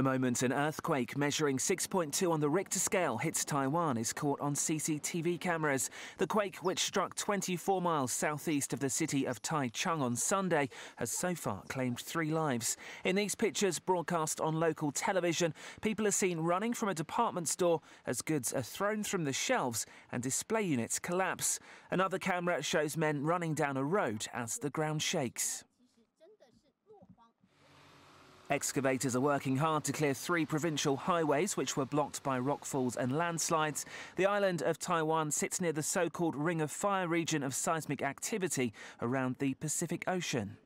The moment an earthquake measuring 6.2 on the Richter scale hits Taiwan is caught on CCTV cameras. The quake, which struck 24 miles southeast of the city of Taichung on Sunday, has so far claimed 3 lives. In these pictures broadcast on local television, people are seen running from a department store as goods are thrown from the shelves and display units collapse. Another camera shows men running down a road as the ground shakes. Excavators are working hard to clear 3 provincial highways which were blocked by rockfalls and landslides. The island of Taiwan sits near the so-called Ring of Fire region of seismic activity around the Pacific Ocean.